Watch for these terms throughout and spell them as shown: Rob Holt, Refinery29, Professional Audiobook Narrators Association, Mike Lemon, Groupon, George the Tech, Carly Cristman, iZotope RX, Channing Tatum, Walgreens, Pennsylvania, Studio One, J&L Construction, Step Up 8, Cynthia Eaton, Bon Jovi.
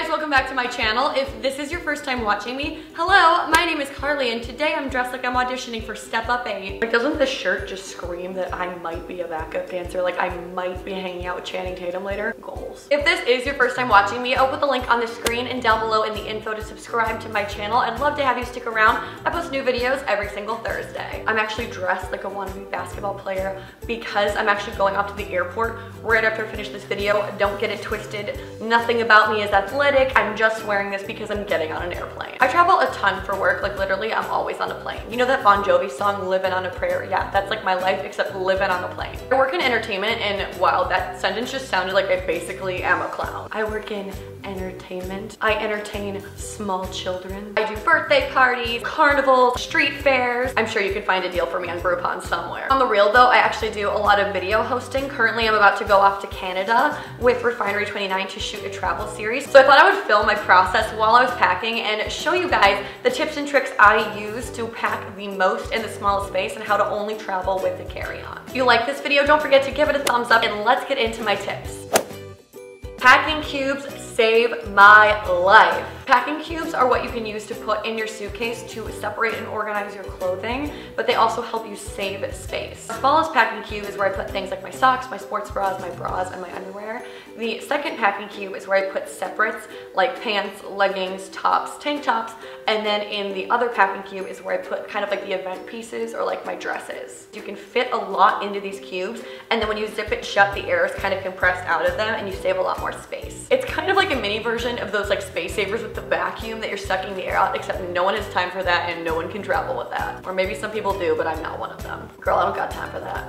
guys, welcome back to my channel. If this is your first time watching me, hello, my name is Carly and today I'm dressed like I'm auditioning for Step Up 8. Like, doesn't this shirt just scream that I might be a backup dancer? Like, I might be hanging out with Channing Tatum later. Goals. If this is your first time watching me, I'll put the link on the screen and down below in the info to subscribe to my channel. I'd love to have you stick around. I post new videos every single Thursday. I'm actually dressed like a wannabe basketball player because I'm actually going off to the airport right after I finish this video. Don't get it twisted. Nothing about me is athletic. I'm just wearing this because I'm getting on an airplane. I travel a ton for work. Like, literally, I'm always on a plane. You know that Bon Jovi song, Living on a Prayer? Yeah, that's like my life, except living on a plane. I work in entertainment, and wow, that sentence just sounded like I basically am a clown. I work in entertainment. I entertain small children. I do birthday parties, carnivals, street fairs. I'm sure you can find a deal for me on Groupon somewhere. On the real though, I actually do a lot of video hosting. Currently, I'm about to go off to Canada with Refinery29 to shoot a travel series. So I thought I would film my process while I was packing and show you guys the tips and tricks I use to pack the most in the smallest space and how to only travel with a carry-on. If you like this video, don't forget to give it a thumbs up and let's get into my tips. Packing cubes save my life. Packing cubes are what you can use to put in your suitcase to separate and organize your clothing, but they also help you save space. The smallest packing cube is where I put things like my socks, my sports bras, my bras, and my underwear. The second packing cube is where I put separates like pants, leggings, tops, tank tops, and then in the other packing cube is where I put kind of like the event pieces or like my dresses. You can fit a lot into these cubes, and then when you zip it shut, the air is kind of compressed out of them and you save a lot more space. It's kind of like a mini version of those like space savers with the vacuum that you're sucking the air out, except no one has time for that and no one can travel with that. Or maybe some people do, but I'm not one of them. Girl, I don't got time for that.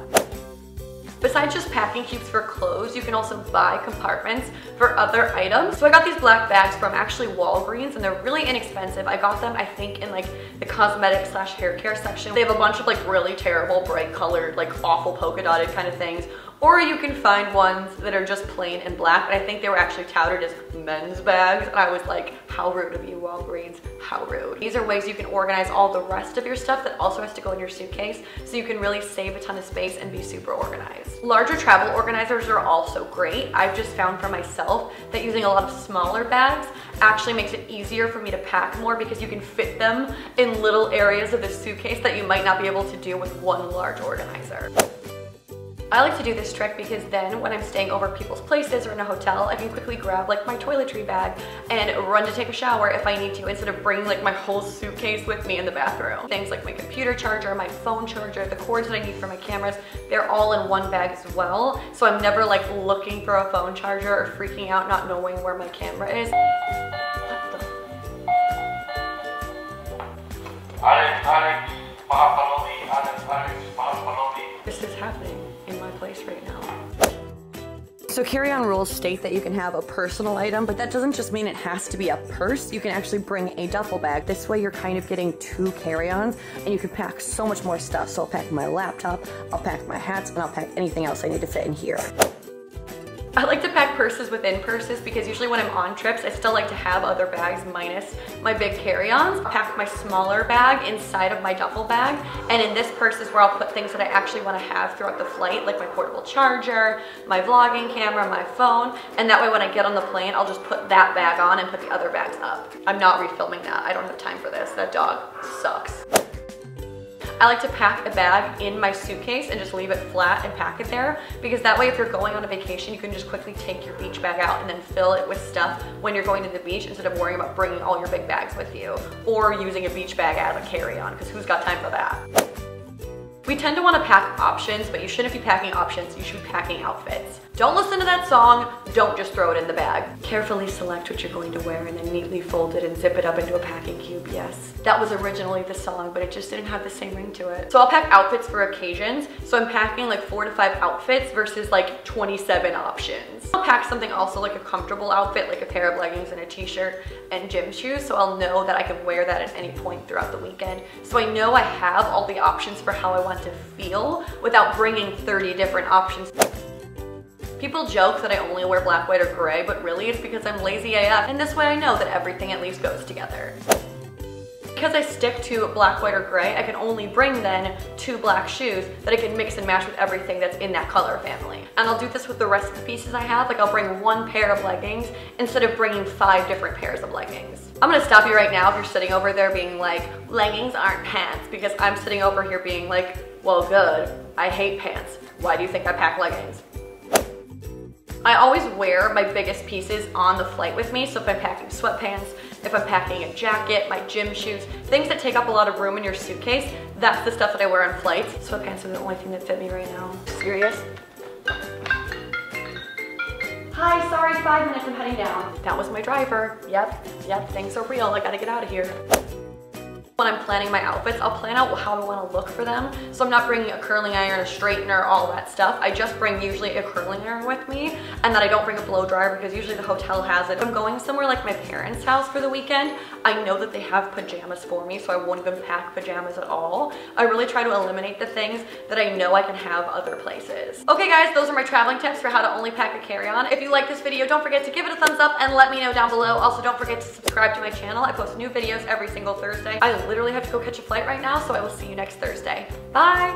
Besides just packing cubes for clothes, you can also buy compartments for other items. So I got these black bags from actually Walgreens and they're really inexpensive. I got them, I think, in like the cosmetic / hair care section. They have a bunch of like really terrible, bright colored, like awful polka dotted kind of things. Or you can find ones that are just plain and black, and I think they were actually touted as men's bags, and I was like, how rude of you, Walgreens, how rude. These are ways you can organize all the rest of your stuff that also has to go in your suitcase, so you can really save a ton of space and be super organized. Larger travel organizers are also great. I've just found for myself that using a lot of smaller bags actually makes it easier for me to pack more because you can fit them in little areas of the suitcase that you might not be able to do with one large organizer. I like to do this trick because then when I'm staying over at people's places or in a hotel, I can quickly grab like my toiletry bag and run to take a shower if I need to, instead of bringing like my whole suitcase with me in the bathroom. Things like my computer charger, my phone charger, the cords that I need for my cameras, they're all in one bag as well. So I'm never like looking for a phone charger or freaking out not knowing where my camera is. What the? This is happening in my place right now. So carry-on rules state that you can have a personal item, but that doesn't just mean it has to be a purse. You can actually bring a duffel bag. This way you're kind of getting two carry-ons and you can pack so much more stuff. So I'll pack my laptop, I'll pack my hats, and I'll pack anything else I need to fit in here. I like to pack purses within purses because usually when I'm on trips, I still like to have other bags minus my big carry-ons. I pack my smaller bag inside of my duffel bag, and in this purse is where I'll put things that I actually want to have throughout the flight, like my portable charger, my vlogging camera, my phone, and that way when I get on the plane, I'll just put that bag on and put the other bags up. I'm not refilming that. I don't have time for this. That dog sucks. I like to pack a bag in my suitcase and just leave it flat and pack it there because that way if you're going on a vacation, you can just quickly take your beach bag out and then fill it with stuff when you're going to the beach instead of worrying about bringing all your big bags with you or using a beach bag as a carry-on because who's got time for that? We tend to want to pack options, but you shouldn't be packing options, you should be packing outfits. Don't listen to that song, don't just throw it in the bag. Carefully select what you're going to wear and then neatly fold it and zip it up into a packing cube, yes. That was originally the song, but it just didn't have the same ring to it. So I'll pack outfits for occasions, so I'm packing like 4 to 5 outfits versus like 27 options. I'll pack something also like a comfortable outfit, like a pair of leggings and a t-shirt and gym shoes, so I'll know that I can wear that at any point throughout the weekend. So I know I have all the options for how I want to feel without bringing 30 different options. People joke that I only wear black, white, or gray, but really it's because I'm lazy AF, and this way I know that everything at least goes together. because I stick to black, white, or gray, I can only bring then 2 black shoes that I can mix and match with everything that's in that color family. And I'll do this with the rest of the pieces I have. Like, I'll bring 1 pair of leggings instead of bringing 5 different pairs of leggings. I'm gonna stop you right now if you're sitting over there being like, leggings aren't pants, because I'm sitting over here being like, well, good, I hate pants. Why do you think I pack leggings? I always wear my biggest pieces on the flight with me, so if I'm packing sweatpants, if I'm packing a jacket, my gym shoes, things that take up a lot of room in your suitcase, that's the stuff that I wear on flights. Sweatpants are the only thing that fit me right now. Serious? Hi, sorry, 5 minutes, I'm heading down. That was my driver. Yep, things are real, I gotta get out of here. When I'm planning my outfits, I'll plan out how I want to look for them. So I'm not bringing a curling iron, a straightener, all that stuff. I just bring usually a curling iron with me, and then I don't bring a blow dryer because usually the hotel has it. If I'm going somewhere like my parents' house for the weekend, I know that they have pajamas for me, so I won't even pack pajamas at all. I really try to eliminate the things that I know I can have other places. Okay guys, those are my traveling tips for how to only pack a carry-on. If you like this video, don't forget to give it a thumbs up and let me know down below. Also, don't forget to subscribe to my channel. I post new videos every single Thursday. I literally have to go catch a flight right now, so I will see you next Thursday. Bye!